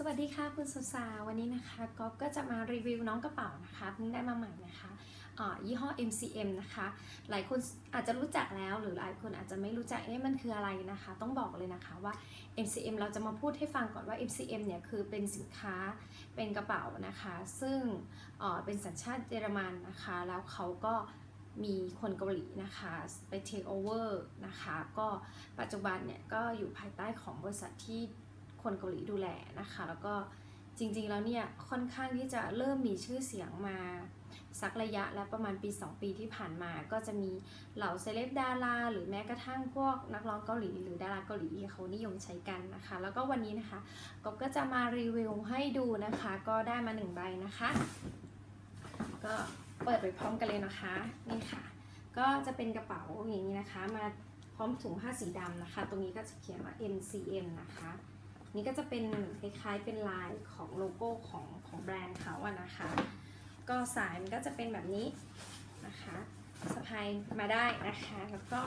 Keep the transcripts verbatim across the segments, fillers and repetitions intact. สวัสดีค่ะคุณสุสาวันนี้นะคะก๊อฟก็จะมารีวิวน้องกระเป๋านะคะเพิ่งได้มาใหม่นะคะยี่ห้อ เอ็ม ซี เอ็ม นะคะหลายคนอาจจะรู้จักแล้วหรือหลายคนอาจจะไม่รู้จักเอ๊ะมันคืออะไรนะคะต้องบอกเลยนะคะว่า เอ็ม ซี เอ็ม เราจะมาพูดให้ฟังก่อนว่า เอ็ม ซี เอ็ม เนี่ยคือเป็นสินค้าเป็นกระเป๋านะคะซึ่งเป็นสัญชาติเยอรมันนะคะแล้วเขาก็มีคนเกาหลีนะคะไปเทคโอเวอร์นะคะก็ปัจจุบันเนี่ยก็อยู่ภายใต้ของบริษัทที่คนเกาหลีดูแลนะคะแล้วก็จริงๆแล้วเนี่ยค่อนข้างที่จะเริ่มมีชื่อเสียงมาสักระยะแล้วประมาณปีสองปีที่ผ่านมาก็จะมีเหล่าเซเลบดาราหรือแม้กระทั่งพวกนักร้องเกาหลีหรือดาราเกาหลีเขานิยมใช้กันนะคะแล้วก็วันนี้นะคะก๊อฟก็จะมารีวิวให้ดูนะคะก็ได้มาหนึ่งใบนะคะก็เปิดไปพร้อมกันเลยนะคะนี่ค่ะก็จะเป็นกระเป๋าอย่างนี้นะคะมาพร้อมถุงผ้าสีดำนะคะตรงนี้ก็จะเขียนว่า เอ็ม ซี เอ็ม นะคะนี่ก็จะเป็นคล้ายๆเป็นลายของโลโก้ของของแบรนด์เขาอะนะคะก็สายมันก็จะเป็นแบบนี้นะคะสะพายมาได้นะคะแล้วก็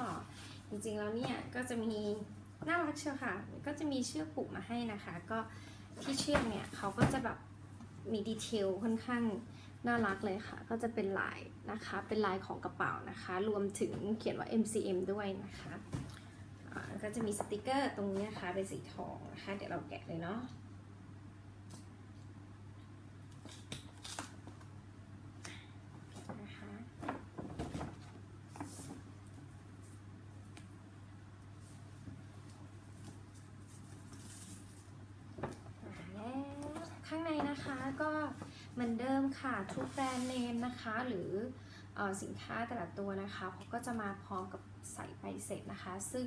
จริงๆแล้วเนี่ยก็จะมีน่ารักเชียวค่ะก็จะมีเชือกผูกมาให้นะคะก็ที่เชือกเนี่ยเขาก็จะแบบมีดีเทลค่อนข้างน่ารักเลยค่ะก็จะเป็นลายนะคะเป็นลายของกระเป๋านะคะรวมถึงเขียนว่า เอ็ม ซี เอ็ม ด้วยนะคะก็จะมีสติกเกอร์ตรงนี้นะคะเป็นสีทองนะคะเดี๋ยวเราแกะเลยเนาะนะคะแล้วข้างในนะคะก็เหมือนเดิมค่ะทุกแบรนด์เนมนะคะหรือสินค้าแต่ละตัวนะคะเขาก็จะมาพร้อมกับใส่ใบเสร็จนะคะซึ่ง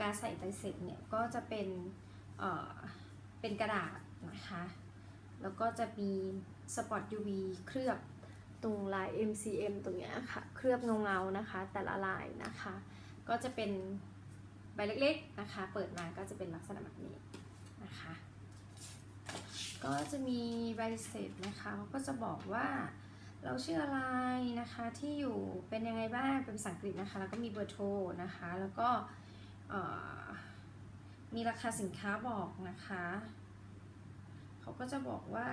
การใส่ใบเสร็จเนี่ยก็จะเป็นเอ่อเป็นกระดาษนะคะแล้วก็จะมีสปอต ยู วี เคลือบตรงลาย เอ็ม ซี เอ็ม ตรงนี้ค่ะเคลือบเงาๆนะคะแต่ละลายนะคะก็จะเป็นใบเล็กๆนะคะเปิดมาก็จะเป็นลักษณะแบบนี้นะคะก็จะมีใบเสร็จนะคะเขาก็จะบอกว่าเราชื่ออะไรนะคะที่อยู่เป็นยังไงบ้างเป็นภาษาอังกฤษนะคะแล้วก็มีเบอร์โทรนะคะแล้วก็มีราคาสินค้าบอกนะคะเขาก็จะบอกว่า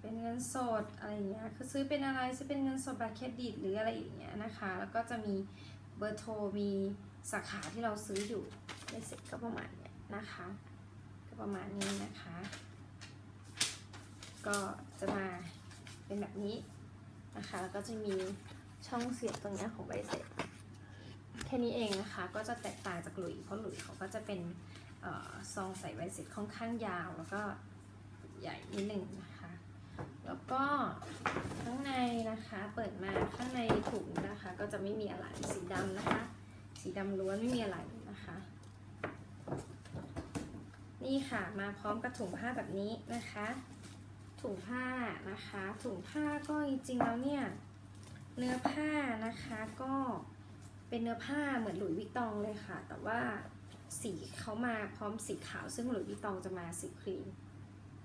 เป็นเงินสดอะไรอย่างเงี้ยคือซื้อเป็นอะไรซื้อเป็นเงินสดบัตรเครดิตหรืออะไรอย่างเงี้ยนะคะแล้วก็จะมีเบอร์โทรมีสาขาที่เราซื้ออยู่ได้เสร็จก็ประมาณเนี้ยนะคะก็ประมาณนี้นะคะก็จะมาเป็นแบบนี้นะคะแล้วก็จะมีช่องเสียบตรงนี้ของใบเสร็จแค่นี้เองนะคะก็จะแตกต่างจากหลุยเพราะหลุยเขาก็จะเป็นซองใส่ใบเสร็จค่อนข้างยาวแล้วก็ใหญ่นิดหนึ่งนะคะแล้วก็ข้างในนะคะเปิดมาข้างในถุงนะคะก็จะไม่มีอะไรสีดำนะคะสีดำล้วนไม่มีอะไรนะคะนี่ค่ะมาพร้อมกับถุงผ้าแบบนี้นะคะถุงผ้านะคะถุงผ้าก็จริงๆแล้วเนี่ยเนื้อผ้านะคะก็เป็นเนื้อผ้าเหมือนหลุยส์วิตตองเลยค่ะแต่ว่าสีเขามาพร้อมสีขาวซึ่งหลุยส์วิตตองจะมาสีครีม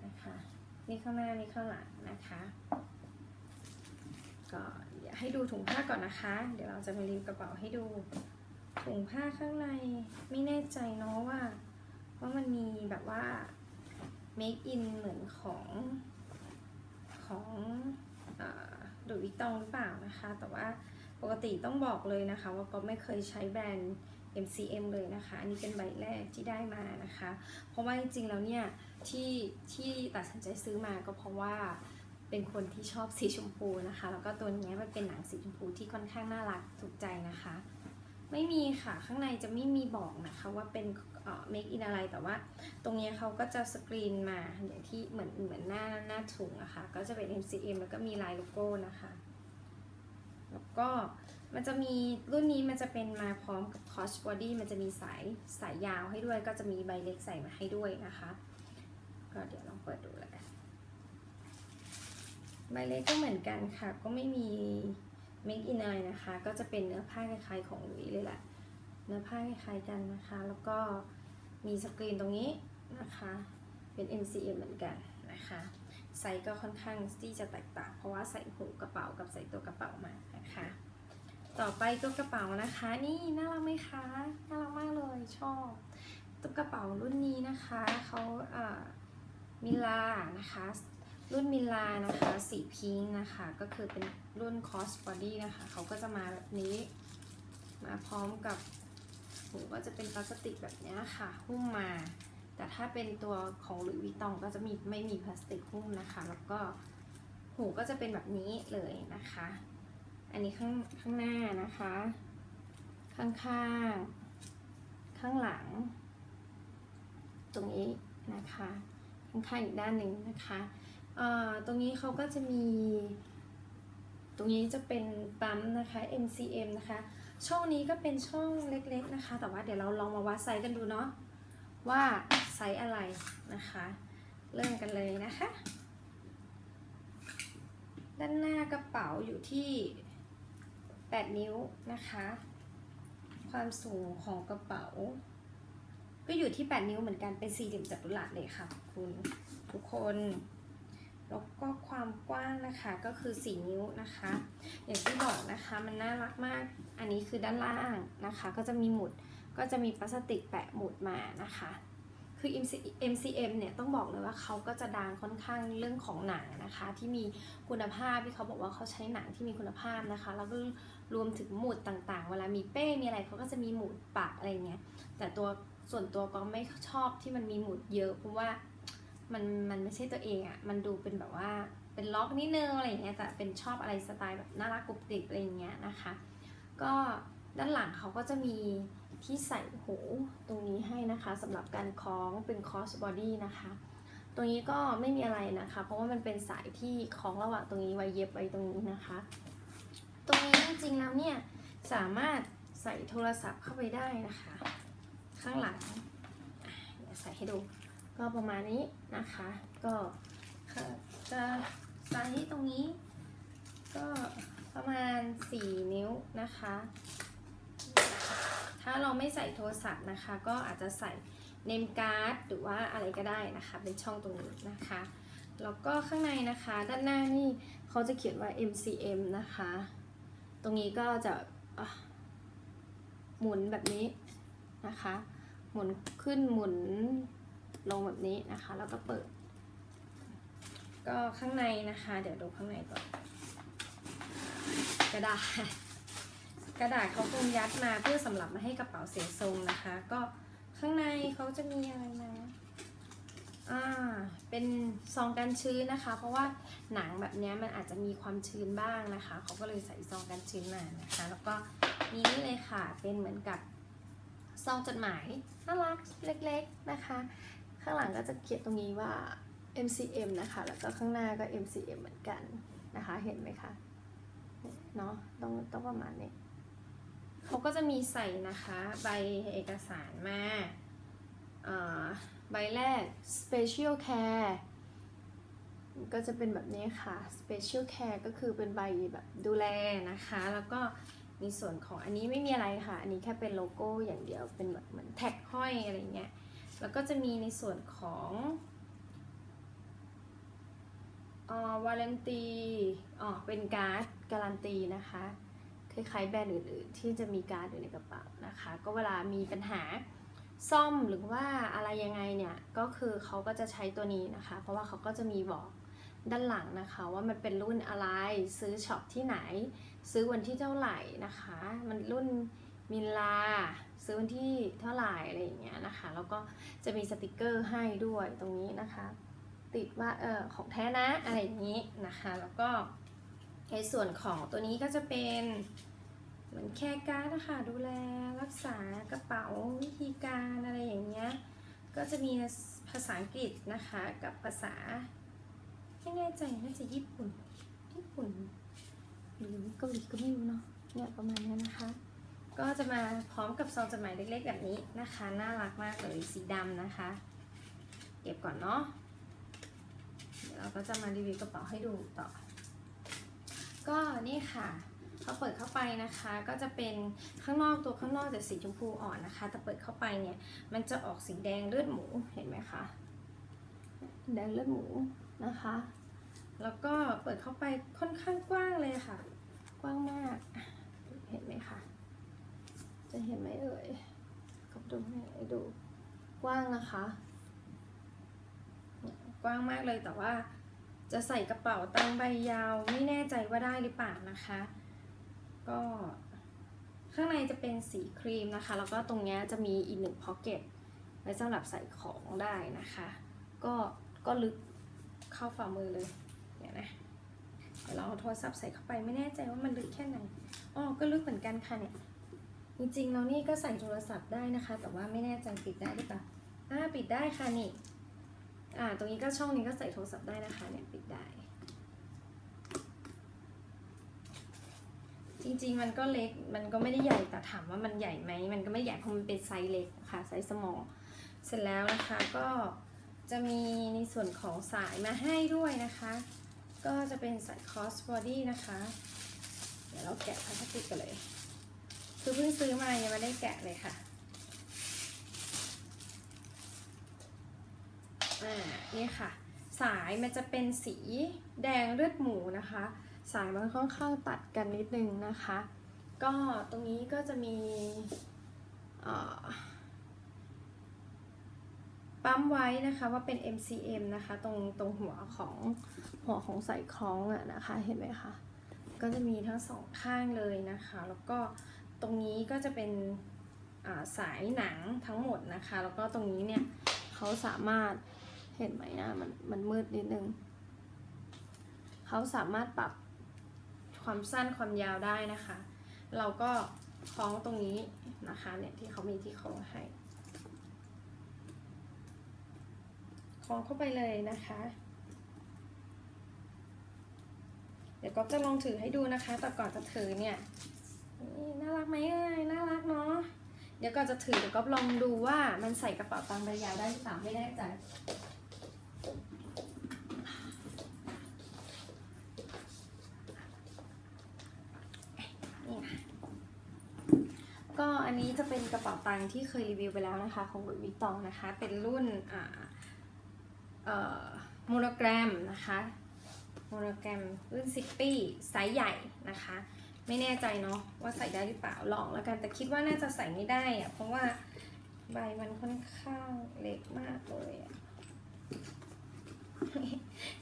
นะคะนี่ข้างหน้านี่ข้างหลังนะคะก็เดี๋ยวให้ดูถุงผ้าก่อนนะคะเดี๋ยวเราจะมารีวิวกระเป๋าให้ดูถุงผ้าข้างในไม่แน่ใจเนาะว่าว่ามันมีแบบว่าเมคอินเหมือนของของหลุยส์วิตตองหรือเปล่านะคะแต่ว่าปกติต้องบอกเลยนะคะว่าก็ไม่เคยใช้แบรนด์ เอ็ม ซี เอ็ม เลยนะคะอันนี้เป็นใบแรกที่ได้มานะคะเพราะว่าจริงๆแล้วเนี่ยที่ที่ตัดสินใจซื้อมาก็เพราะว่าเป็นคนที่ชอบสีชมพูนะคะแล้วก็ตัวนี้มันเป็นหนังสีชมพูที่ค่อนข้างน่ารักถูกใจนะคะไม่มีค่ะข้างในจะไม่มีบอกนะคะว่าเป็นเมคอินอะไรแต่ว่าตรงนี้เขาก็จะสกรีนมาอย่างที่เหมือนเหมือนหน้าหน้าถุงนะคะก็จะเป็น เอ็ม ซี เอ็ม แล้วก็มีลายโลโก้นะคะแล้วก็มันจะมีรุ่นนี้มันจะเป็นมาพร้อมกับคอชบอดี้มันจะมีสายสายยาวให้ด้วยก็จะมีใบเล็กใส่มาให้ด้วยนะคะก็เดี๋ยวลองเปิดดูแล้วกันใบเล็กก็เหมือนกันค่ะก็ไม่มีเมคอินอะไรนะคะก็จะเป็นเนื้อผ้าคล้ายๆของหลุยส์เลยแหละเนื้อผ้าคล้ายๆกันนะคะแล้วก็มีสกรีนตรงนี้นะคะเป็น เอ็ม ซี เอ็ม เหมือนกันนะคะไซส์ก็ค่อนข้างที่จะแตกต่างเพราะว่าใส่หูกระเป๋ากับใส่ตัวกระเป๋ามานะคะต่อไปก็กระเป๋านะคะนี่น่ารักไหมคะน่ารักมากเลยชอบ ตุ๊กกระเป๋ารุ่นนี้นะคะเขาอ่ามิลานะคะรุ่นมิลานะคะสีพิงค์นะคะก็คือเป็นรุ่นคอสบอดี้นะคะเขาก็จะมาแบบนี้มาพร้อมกับหูก็จะเป็นพลาสติกแบบนี้ค่ะหุ้มมาแต่ถ้าเป็นตัวของหลุยส์วิตตองก็จะมีไม่มีพลาสติกหุ้มนะคะแล้วก็หูก็จะเป็นแบบนี้เลยนะคะอันนี้ข้างข้างหน้านะคะข้างข้างข้างหลังตรงนี้นะคะข้างข้างอีกด้านหนึ่งนะคะตรงนี้เขาก็จะมีตรงนี้จะเป็นปั๊มนะคะ เอ็ม ซี เอ็ม นะคะช่องนี้ก็เป็นช่องเล็กๆนะคะแต่ว่าเดี๋ยวเราลองมาวัดไซส์กันดูเนาะว่าไซส์อะไรนะคะเริ่มกันเลยนะคะด้านหน้ากระเป๋าอยู่ที่แปดนิ้วนะคะความสูงของกระเป๋าก็อยู่ที่แปดนิ้วเหมือนกันเป็นสี่เหลี่ยมจัตุรัสเลยค่ะคุณทุกคนแล้วก็ความกว้างนะคะก็คือสี่นิ้วนะคะอย่างที่บอกนะคะมันน่ารักมากอันนี้คือด้านล่างนะคะก็จะมีหมุดก็จะมีพลาสติกแปะหมุดมานะคะคือ เอ็ม ซี เอ็ม เนี่ยต้องบอกเลยว่าเขาก็จะดังค่อนข้างเรื่องของหนังนะคะที่มีคุณภาพที่เขาบอกว่าเขาใช้หนังที่มีคุณภาพนะคะแล้วก็รวมถึงหมุดต่างๆเวลามีเป้มีอะไรเขาก็จะมีหมุดปะอะไรเงี้ยแต่ตัวส่วนตัวก็ไม่ชอบที่มันมีหมุดเยอะเพราะว่ามันมันไม่ใช่ตัวเองอะมันดูเป็นแบบว่าเป็นล็อกนิดนึงอะไรเงี้ยแต่เป็นชอบอะไรสไตล์แบบน่ารักกรุบกริบอะไรเงี้ยนะคะก็ด้านหลังเขาก็จะมีที่ใส่หูตรงนี้ให้นะคะสำหรับการคล้องเป็น cross body นะคะตรงนี้ก็ไม่มีอะไรนะคะเพราะว่ามันเป็นสายที่คล้องระหว่างตรงนี้ไว้เย็บไว้ตรงนี้นะคะตรงนี้จริงๆแล้วเนี่ยสามารถใส่โทรศัพท์เข้าไปได้นะคะข้างหลังเดี๋ยวใส่ให้ดูก็ประมาณนี้นะคะก็จะไซส์ตรงนี้ก็ประมาณสี่นิ้วนะคะถ้าเราไม่ใส่โทรศัพท์นะคะก็อาจจะใส่เนมการ์ดหรือว่าอะไรก็ได้นะคะเป็นช่องตรงนี้นะคะแล้วก็ข้างในนะคะด้านหน้านี่เขาจะเขียนว่า เอ็ม ซี เอ็ม นะคะตรงนี้ก็จะหมุนแบบนี้นะคะหมุนขึ้นหมุนลงแบบนี้นะคะแล้วก็เปิดก็ข้างในนะคะเดี๋ยวดูข้างในก่อนกระดาษกระดาษเขาคงยัดมาเพื่อสำหรับมาให้กระเป๋าเสียทรงนะคะก็ข้างในเขาจะมีอะไรนะอ่าเป็นซองกันชื้นนะคะเพราะว่าหนังแบบนี้มันอาจจะมีความชื้นบ้างนะคะเขาก็เลยใส่ซองกันชื้นมานะคะแล้วก็มีนี่เลยค่ะเป็นเหมือนกับซองจดหมายน่ารักเล็กๆนะคะข้างหลังก็จะเขียนตรงนี้ว่า เอ็ม ซี เอ็ม นะคะแล้วก็ข้างหน้าก็ เอ็ม ซี เอ็ม เหมือนกันนะคะเห็นไหมคะเนาะต้องต้องประมาณนี้เขาก็จะมีใส่นะคะใบเอกสารมาใบแรก special care ก็จะเป็นแบบนี้ค่ะ special care ก็คือเป็นใบแบบดูแลนะคะแล้วก็มีส่วนของอันนี้ไม่มีอะไรค่ะอันนี้แค่เป็นโลโก้อย่างเดียวเป็นแบบเหมือนแท็กห้อยอะไรเงี้ยแล้วก็จะมีในส่วนของออ warranty อ๋อเป็นการ์ดการันตีนะคะคล้ายๆแบรนด์อื่นๆที่จะมีการ์ดอยู่ในกระเป๋านะคะก็เวลามีปัญหาซ่อมหรือว่าอะไรยังไงเนี่ยก็คือเขาก็จะใช้ตัวนี้นะคะเพราะว่าเขาก็จะมีบอกด้านหลังนะคะว่ามันเป็นรุ่นอะไรซื้อช็อปที่ไหนซื้อวันที่เท่าไหร่นะคะมันรุ่นมิลาซื้อวันที่เท่าไหร่อะไรอย่างเงี้ยนะคะแล้วก็จะมีสติกเกอร์ให้ด้วยตรงนี้นะคะติดว่าเออของแท้นะอะไรอย่างนี้นะคะแล้วก็ในส่วนของตัวนี้ก็จะเป็นเหมือนแค่การ์ดนะคะดูแลรักษากระเป๋าวิธีการอะไรอย่างเงี้ยก็จะมีภาษาอังกฤษนะคะกับภาษาไม่แน่ใจน่าจะญี่ปุ่นญี่ปุ่นหรือเกาหลีก็ไม่รู้เนาะเนี่ยประมาณนี้นะคะก็จะมาพร้อมกับซองจดหมายเล็กๆแบบนี้นะคะน่ารักมากเลยสีดำนะคะเก็บก่อนเนาะเดี๋ยวเราก็จะมารีวิวกระเป๋าให้ดูต่อก็นี่ค่ะเขาเปิดเข้าไปนะคะก็จะเป็นข้างนอกตัวข้างนอกจะสีชมพูอ่อนนะคะแต่เปิดเข้าไปเนี่ยมันจะออกสีแดงเลือดหมูเห็นไหมคะแดงเลือดหมูนะคะแล้วก็เปิดเข้าไปค่อนข้างกว้างเลยค่ะกว้างมากเห็นไหมคะจะเห็นไหมเอ่ยก็ดูให้ดู กว้างนะคะกว้างมากเลยแต่ว่าจะใส่กระเป๋าตังใบยาวไม่แน่ใจว่าได้หรือเปล่านะคะก็ข้างในจะเป็นสีครีมนะคะแล้วก็ตรงนี้จะมีอีกหนึ่งพ็อกเก็ตไว้สำหรับใส่ของได้นะคะก็ก็ลึกเข้าฝ่ามือเลยเนี่ยนะเดี๋ยวเราเอาโทรศัพท์ใส่เข้าไปไม่แน่ใจว่ามันลึกแค่ไหนอ๋อก็ลึกเหมือนกันค่ะเนี่ยจริงๆแล้วนี่ก็ใส่โทรศัพท์ได้นะคะแต่ว่าไม่แน่ใจปิดได้หรือเปล่าอ่าปิดได้ค่ะนี่อ่าตรงนี้ก็ช่องนี้ก็ใส่โทรศัพท์ได้นะคะเนี่ยปิดได้จริงๆมันก็เล็กมันก็ไม่ได้ใหญ่แต่ถามว่ามันใหญ่ไหมมันก็ไม่ใหญ่เพราะมันเป็นไซส์เล็กนะคะไซส์ small เสร็จแล้วนะคะก็จะมีในส่วนของสายมาให้ด้วยนะคะก็จะเป็นสาย cross body นะคะเดี๋ยวเราแกะพลาสติกกันเลยคือเพิ่งซื้อมายังไม่ได้แกะเลยค่ะอ่านี่ค่ะสายมันจะเป็นสีแดงเลือดหมูนะคะสายมันค่อนข้างตัดกันนิดนึงนะคะก็ตรงนี้ก็จะมีปั๊มไว้นะคะว่าเป็น เอ็ม ซี เอ็ม นะคะตรงตรงหัวของหัวของสายคล้องอะนะคะเห็นไหมคะก็จะมีทั้งสองข้างเลยนะคะแล้วก็ตรงนี้ก็จะเป็นสายหนังทั้งหมดนะคะแล้วก็ตรงนี้เนี่ยเขาสามารถเห็นไหมนะมันมันมืดนิดนึงเขาสามารถปรับความสั้นความยาวได้นะคะเราก็คล้องตรงนี้นะคะเนี่ยที่เขามีที่คล้องให้คล้องเข้าไปเลยนะคะเดี๋ยวก็จะลองถือให้ดูนะคะแต่ก่อนจะถือเนี่ยน่ารักไหมเอ่ยน่ารักเนาะเดี๋ยวก่อนจะถือเดี๋ยวก็ลองดูว่ามันใส่กระเป๋าตังค์ระยะได้หรือเปล่าไม่แน่ใจก็อันนี้จะเป็นกระเป๋าตังค์ที่เคยรีวิวไปแล้วนะคะของLouis Vuittonนะคะเป็นรุ่นโมโนแกรมนะคะโมโนแกรมรุ่นซิปปี้ไซส์ใหญ่นะคะไม่แน่ใจเนาะว่าใส่ได้หรือเปล่าลองแล้วกันแต่คิดว่าน่าจะใส่ไม่ได้อะเพราะว่าใบมันค่อนข้างเล็กมากเลยอะ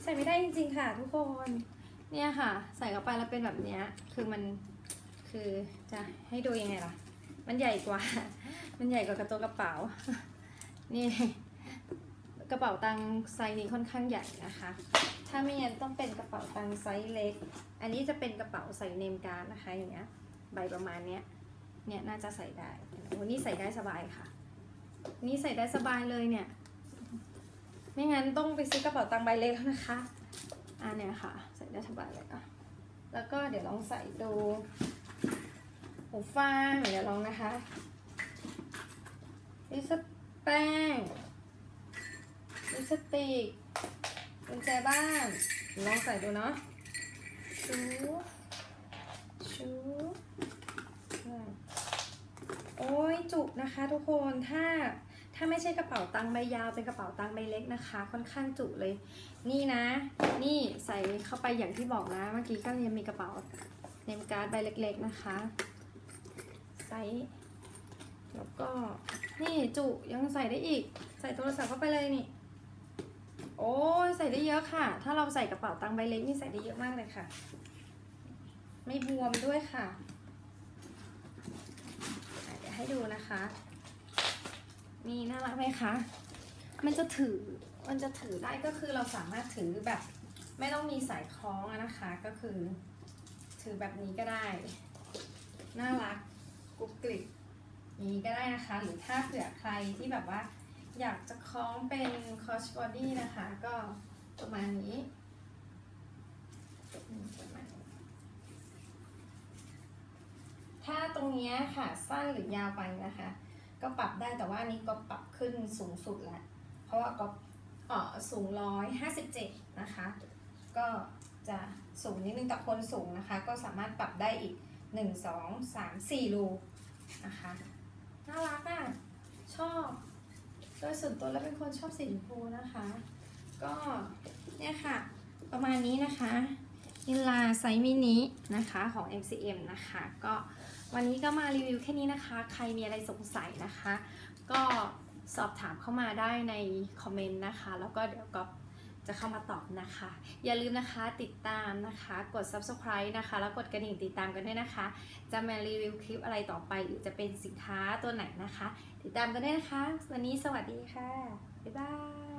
ใส่ไม่ได้จริงๆค่ะทุกคนเนี่ยค่ะใส่เข้าไปแล้วเป็นแบบนี้คือมันคือจะให้ดูยังไงล่ะมันใหญ่กว่ามันใหญ่กว่ากระตัวกระเป๋านี่กระเป๋าตังไซส์นี้ค่อนข้างใหญ่นะคะถ้าไม่งั้นต้องเป็นกระเป๋าตังไซส์เล็กอันนี้จะเป็นกระเป๋าใส่เนมการ์ดนะคะอย่างเงี้ยใบประมาณเนี้ยเนี่ยน่าจะใส่ได้โอ้นี่ใส่ได้สบายค่ะนี่ใส่ได้สบายเลยเนี่ยไม่งั้นต้องไปซื้อกระเป๋าตังใบเล็กแล้วนะคะอ่าเนี่ยค่ะใส่ได้สบายเลยอ่ะแล้วก็เดี๋ยวลองใส่ดูหูฟังเดี๋ยวลองนะคะลิปสติกลิปสติกกุญแจบ้านลองใส่ดูเนาะชูชูโอ้ยจุกนะคะทุกคนถ้าถ้าไม่ใช่กระเป๋าตังค์ใบยาวเป็นกระเป๋าตังค์ใบเล็กนะคะค่อนข้างจุเลยนี่นะนี่ใส่เข้าไปอย่างที่บอกนะเมื่อกี้ก็ยังมีกระเป๋าเนมการ์ดใบเล็กๆนะคะไซส์แล้วก็นี่จุยังใส่ได้อีกใส่โทรศัพท์เข้าไปเลยนี่โอ้ยใส่ได้เยอะค่ะถ้าเราใส่กระเป๋าตังค์ใบเล็กนี่ใส่ได้เยอะมากเลยค่ะไม่บวมด้วยค่ะเดี๋ยวให้ดูนะคะนี่น่ารักไหมคะมันจะถือมันจะถือได้ก็คือเราสามารถถือแบบไม่ต้องมีสายคล้องนะคะก็คือถือแบบนี้ก็ได้น่ารักกรุบกริบนี้ก็ได้นะคะหรือถ้าเผื่อใครที่แบบว่าอยากจะคล้องเป็นคอชบอดี้นะคะก็ประมาณนี้ถ้าตรงนี้ค่ะสั้นหรือยาวไปนะคะก็ปรับได้แต่ว่านี้ก็ปรับขึ้นสูงสุดแล้วเพราะว่าก็เออสูงร้อยห้าสิบเจ็ดนะคะก็จะสูงนิดนึงแต่คนสูงนะคะก็สามารถปรับได้อีกหนึ่งสองสามสี่รูนะคะน่ารักอ่ะชอบโดยส่วนตัวแล้วเป็นคนชอบสีชมพูนะคะก็เนี่ยค่ะประมาณนี้นะคะนิลาไซส์มินินะคะของ เอ็ม ซี เอ็ม นะคะก็วันนี้ก็มารีวิวแค่นี้นะคะใครมีอะไรสงสัยนะคะก็ สอบถามเข้ามาได้ในคอมเมนต์นะคะแล้วก็เดี๋ยวก็จะเข้ามาตอบนะคะอย่าลืมนะคะติดตามนะคะกด ซับสไครบ์ นะคะแล้วกดกระดิ่งติดตามกันด้วยนะคะจะมารีวิวคลิปอะไรต่อไปหรือจะเป็นสินค้าตัวไหนนะคะติดตามกันด้วยนะคะวันนี้สวัสดีค่ะบ๊ายบาย